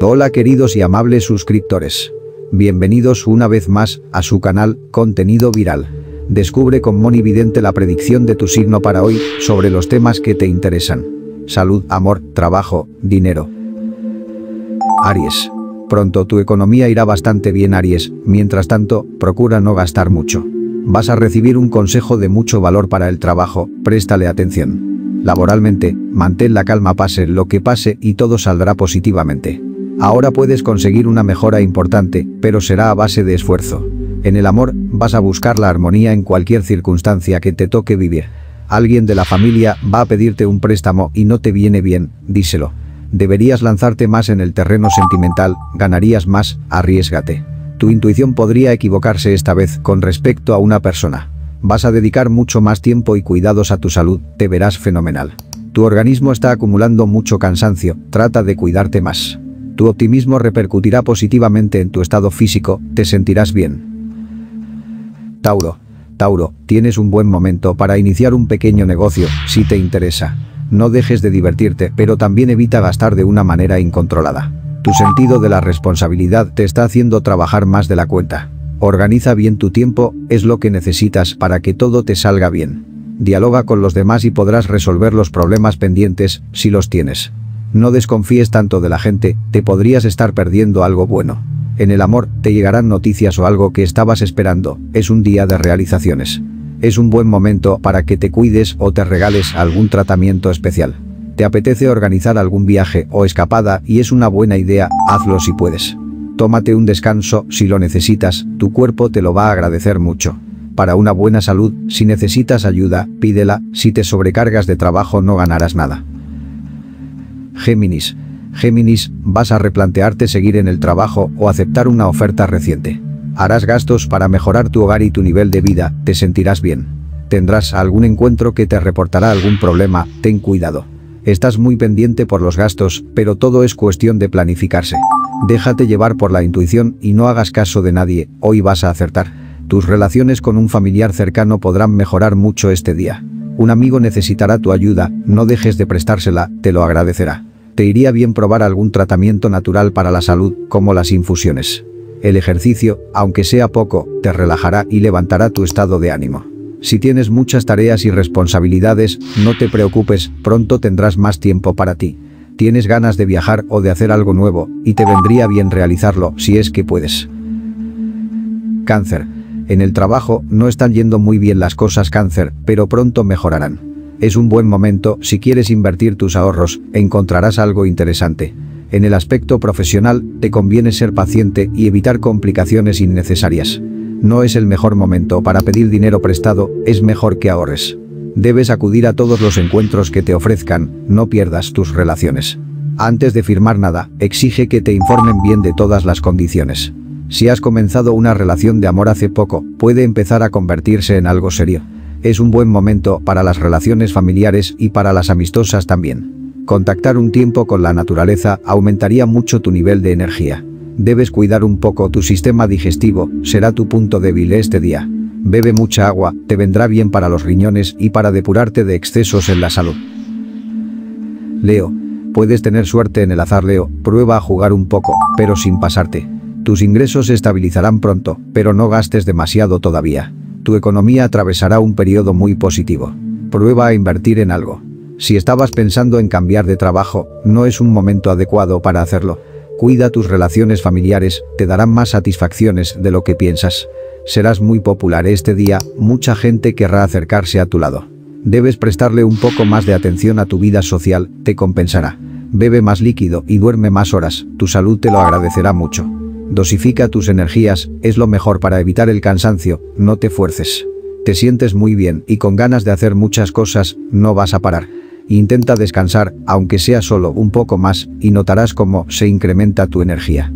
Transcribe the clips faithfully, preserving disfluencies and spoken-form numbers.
Hola queridos y amables suscriptores. Bienvenidos una vez más a su canal Contenido Viral. Descubre con Mhoni Vidente la predicción de tu signo para hoy sobre los temas que te interesan. Salud, amor, trabajo, dinero. Aries. Pronto tu economía irá bastante bien, Aries. Mientras tanto, procura no gastar mucho. Vas a recibir un consejo de mucho valor para el trabajo, préstale atención. Laboralmente, mantén la calma pase lo que pase y todo saldrá positivamente. Ahora puedes conseguir una mejora importante, pero será a base de esfuerzo. En el amor, vas a buscar la armonía en cualquier circunstancia que te toque vivir. Alguien de la familia va a pedirte un préstamo y no te viene bien, díselo. Deberías lanzarte más en el terreno sentimental, ganarías más, arriésgate. Tu intuición podría equivocarse esta vez con respecto a una persona. Vas a dedicar mucho más tiempo y cuidados a tu salud, te verás fenomenal. Tu organismo está acumulando mucho cansancio, trata de cuidarte más. Tu optimismo repercutirá positivamente en tu estado físico, te sentirás bien. Tauro. Tauro, tienes un buen momento para iniciar un pequeño negocio, si te interesa. No dejes de divertirte, pero también evita gastar de una manera incontrolada. Tu sentido de la responsabilidad te está haciendo trabajar más de la cuenta. Organiza bien tu tiempo, es lo que necesitas para que todo te salga bien. Dialoga con los demás y podrás resolver los problemas pendientes, si los tienes. No desconfíes tanto de la gente, te podrías estar perdiendo algo bueno. En el amor, te llegarán noticias o algo que estabas esperando, es un día de realizaciones. Es un buen momento para que te cuides o te regales algún tratamiento especial. Te apetece organizar algún viaje o escapada y es una buena idea, hazlo si puedes. Tómate un descanso si lo necesitas, tu cuerpo te lo va a agradecer mucho. Para una buena salud, si necesitas ayuda, pídela, si te sobrecargas de trabajo no ganarás nada. Géminis. Géminis, vas a replantearte seguir en el trabajo o aceptar una oferta reciente. Harás gastos para mejorar tu hogar y tu nivel de vida, te sentirás bien. Tendrás algún encuentro que te reportará algún problema, ten cuidado. Estás muy pendiente por los gastos, pero todo es cuestión de planificarse. Déjate llevar por la intuición y no hagas caso de nadie, hoy vas a acertar. Tus relaciones con un familiar cercano podrán mejorar mucho este día. Un amigo necesitará tu ayuda, no dejes de prestársela, te lo agradecerá. Te iría bien probar algún tratamiento natural para la salud, como las infusiones. El ejercicio, aunque sea poco, te relajará y levantará tu estado de ánimo. Si tienes muchas tareas y responsabilidades, no te preocupes, pronto tendrás más tiempo para ti. Tienes ganas de viajar o de hacer algo nuevo, y te vendría bien realizarlo si es que puedes. Cáncer. En el trabajo no están yendo muy bien las cosas, Cáncer, pero pronto mejorarán. Es un buen momento, si quieres invertir tus ahorros, encontrarás algo interesante. En el aspecto profesional, te conviene ser paciente y evitar complicaciones innecesarias. No es el mejor momento para pedir dinero prestado, es mejor que ahorres. Debes acudir a todos los encuentros que te ofrezcan, no pierdas tus relaciones. Antes de firmar nada, exige que te informen bien de todas las condiciones. Si has comenzado una relación de amor hace poco, puede empezar a convertirse en algo serio. Es un buen momento para las relaciones familiares y para las amistosas también. Contactar un tiempo con la naturaleza aumentaría mucho tu nivel de energía. Debes cuidar un poco tu sistema digestivo, será tu punto débil este día. Bebe mucha agua, te vendrá bien para los riñones y para depurarte de excesos en la salud. Leo. Puedes tener suerte en el azar, Leo, prueba a jugar un poco, pero sin pasarte. Tus ingresos se estabilizarán pronto, pero no gastes demasiado todavía. Tu economía atravesará un periodo muy positivo. Prueba a invertir en algo. Si estabas pensando en cambiar de trabajo, no es un momento adecuado para hacerlo. Cuida tus relaciones familiares, te darán más satisfacciones de lo que piensas. Serás muy popular este día, mucha gente querrá acercarse a tu lado. Debes prestarle un poco más de atención a tu vida social, te compensará. Bebe más líquido y duerme más horas, tu salud te lo agradecerá mucho. Dosifica tus energías, es lo mejor para evitar el cansancio, no te fuerces. Te sientes muy bien y con ganas de hacer muchas cosas, no vas a parar. Intenta descansar, aunque sea solo un poco más, y notarás cómo se incrementa tu energía.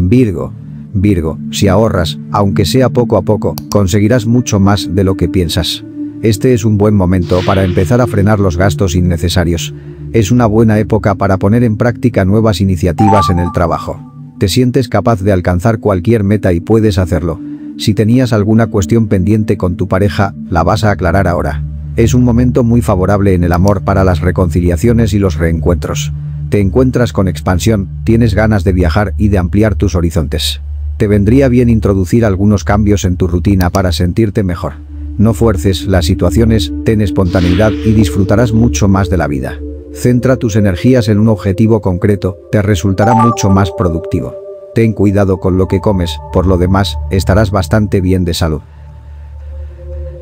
Virgo. Virgo, si ahorras, aunque sea poco a poco, conseguirás mucho más de lo que piensas. Este es un buen momento para empezar a frenar los gastos innecesarios. Es una buena época para poner en práctica nuevas iniciativas en el trabajo. Te sientes capaz de alcanzar cualquier meta y puedes hacerlo. Si tenías alguna cuestión pendiente con tu pareja, la vas a aclarar ahora. Es un momento muy favorable en el amor para las reconciliaciones y los reencuentros. Te encuentras con expansión, tienes ganas de viajar y de ampliar tus horizontes. Te vendría bien introducir algunos cambios en tu rutina para sentirte mejor. No fuerces las situaciones, ten espontaneidad y disfrutarás mucho más de la vida. Centra tus energías en un objetivo concreto, te resultará mucho más productivo. Ten cuidado con lo que comes, por lo demás, estarás bastante bien de salud.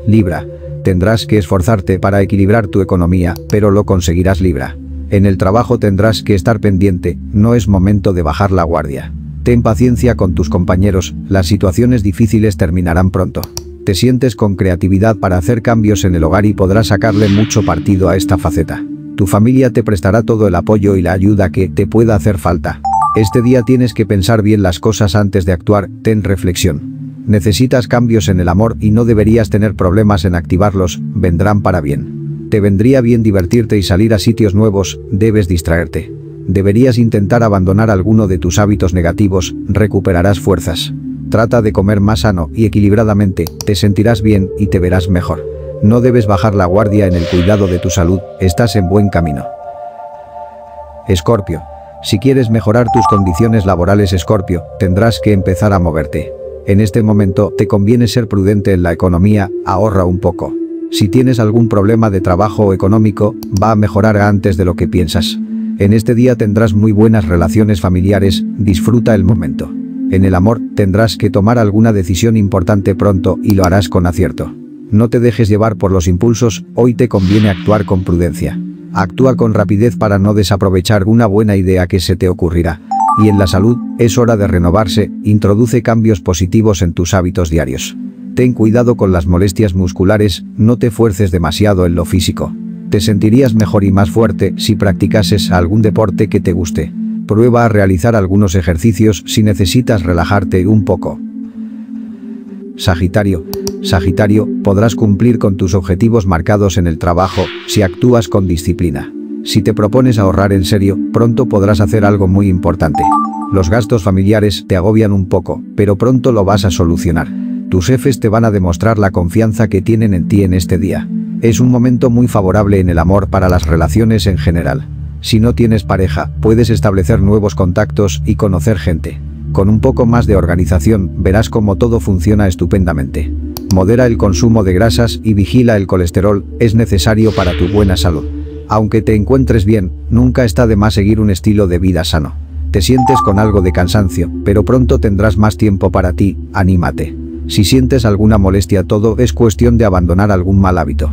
Libra. Tendrás que esforzarte para equilibrar tu economía, pero lo conseguirás, Libra. En el trabajo tendrás que estar pendiente, no es momento de bajar la guardia. Ten paciencia con tus compañeros, las situaciones difíciles terminarán pronto. Te sientes con creatividad para hacer cambios en el hogar y podrás sacarle mucho partido a esta faceta. Tu familia te prestará todo el apoyo y la ayuda que te pueda hacer falta. Este día tienes que pensar bien las cosas antes de actuar, ten reflexión. Necesitas cambios en el amor y no deberías tener problemas en activarlos, vendrán para bien. Te vendría bien divertirte y salir a sitios nuevos, debes distraerte. Deberías intentar abandonar alguno de tus hábitos negativos, recuperarás fuerzas. Trata de comer más sano y equilibradamente, te sentirás bien y te verás mejor. No debes bajar la guardia en el cuidado de tu salud, estás en buen camino. Escorpio. Si quieres mejorar tus condiciones laborales, Escorpio, tendrás que empezar a moverte. En este momento te conviene ser prudente en la economía, ahorra un poco. Si tienes algún problema de trabajo o económico, va a mejorar antes de lo que piensas. En este día tendrás muy buenas relaciones familiares, disfruta el momento. En el amor, tendrás que tomar alguna decisión importante pronto y lo harás con acierto. No te dejes llevar por los impulsos, hoy te conviene actuar con prudencia. Actúa con rapidez para no desaprovechar una buena idea que se te ocurrirá. Y en la salud, es hora de renovarse, introduce cambios positivos en tus hábitos diarios. Ten cuidado con las molestias musculares, no te fuerces demasiado en lo físico. Te sentirías mejor y más fuerte si practicases algún deporte que te guste. Prueba a realizar algunos ejercicios si necesitas relajarte un poco. Sagitario. Sagitario, podrás cumplir con tus objetivos marcados en el trabajo si actúas con disciplina. Si te propones ahorrar en serio, pronto podrás hacer algo muy importante. Los gastos familiares te agobian un poco, pero pronto lo vas a solucionar. Tus jefes te van a demostrar la confianza que tienen en ti en este día. Es un momento muy favorable en el amor para las relaciones en general. Si no tienes pareja, puedes establecer nuevos contactos y conocer gente. Con un poco más de organización, verás cómo todo funciona estupendamente. Modera el consumo de grasas y vigila el colesterol, es necesario para tu buena salud. Aunque te encuentres bien, nunca está de más seguir un estilo de vida sano. Te sientes con algo de cansancio, pero pronto tendrás más tiempo para ti, anímate. Si sientes alguna molestia, todo es cuestión de abandonar algún mal hábito.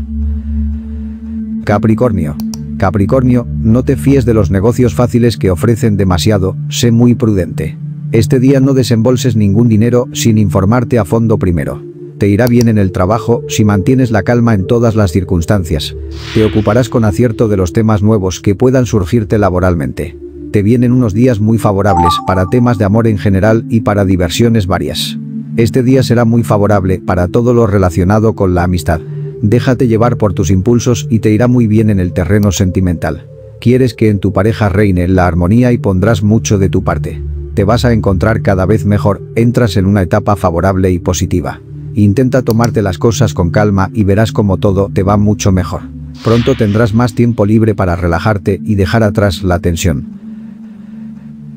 Capricornio. Capricornio, no te fíes de los negocios fáciles que ofrecen demasiado, sé muy prudente. Este día no desembolses ningún dinero sin informarte a fondo primero. Te irá bien en el trabajo si mantienes la calma en todas las circunstancias. Te ocuparás con acierto de los temas nuevos que puedan surgirte laboralmente. Te vienen unos días muy favorables para temas de amor en general y para diversiones varias. Este día será muy favorable para todo lo relacionado con la amistad. Déjate llevar por tus impulsos y te irá muy bien en el terreno sentimental. Quieres que en tu pareja reine la armonía y pondrás mucho de tu parte. Te vas a encontrar cada vez mejor, entras en una etapa favorable y positiva. Intenta tomarte las cosas con calma y verás cómo todo te va mucho mejor. Pronto tendrás más tiempo libre para relajarte y dejar atrás la tensión.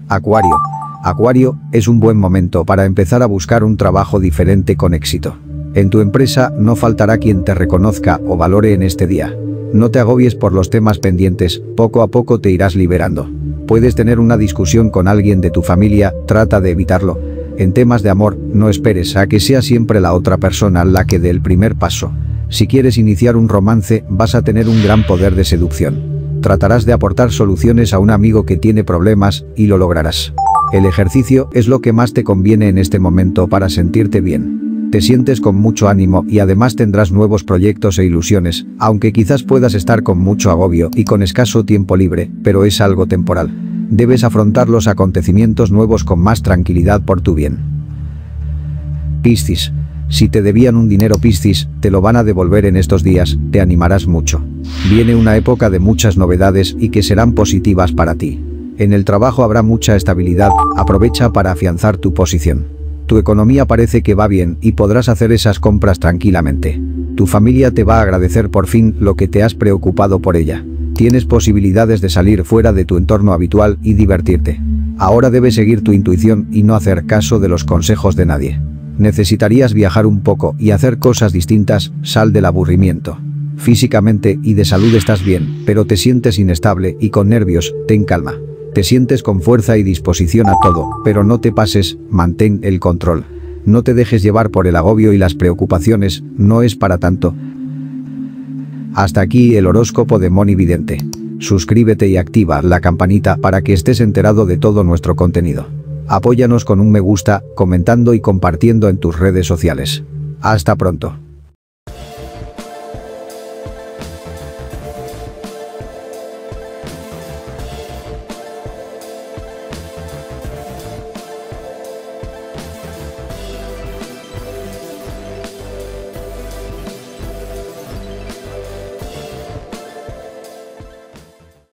Acuario. Acuario, es un buen momento para empezar a buscar un trabajo diferente con éxito. En tu empresa no faltará quien te reconozca o valore en este día. No te agobies por los temas pendientes, poco a poco te irás liberando. Puedes tener una discusión con alguien de tu familia, trata de evitarlo. En temas de amor, no esperes a que sea siempre la otra persona la que dé el primer paso. Si quieres iniciar un romance, vas a tener un gran poder de seducción. Tratarás de aportar soluciones a un amigo que tiene problemas, y lo lograrás. El ejercicio es lo que más te conviene en este momento para sentirte bien. Te sientes con mucho ánimo y además tendrás nuevos proyectos e ilusiones, aunque quizás puedas estar con mucho agobio y con escaso tiempo libre, pero es algo temporal. Debes afrontar los acontecimientos nuevos con más tranquilidad por tu bien. Piscis. Si te debían un dinero, Piscis, te lo van a devolver en estos días, te animarás mucho. Viene una época de muchas novedades y que serán positivas para ti. En el trabajo habrá mucha estabilidad, aprovecha para afianzar tu posición. Tu economía parece que va bien y podrás hacer esas compras tranquilamente. Tu familia te va a agradecer por fin lo que te has preocupado por ella. Tienes posibilidades de salir fuera de tu entorno habitual y divertirte. Ahora debes seguir tu intuición y no hacer caso de los consejos de nadie. Necesitarías viajar un poco y hacer cosas distintas, sal del aburrimiento. Físicamente y de salud estás bien, pero te sientes inestable y con nervios, ten calma. Te sientes con fuerza y disposición a todo, pero no te pases, mantén el control. No te dejes llevar por el agobio y las preocupaciones, no es para tanto. Hasta aquí el horóscopo de Mhoni Vidente. Suscríbete y activa la campanita para que estés enterado de todo nuestro contenido. Apóyanos con un me gusta, comentando y compartiendo en tus redes sociales. Hasta pronto.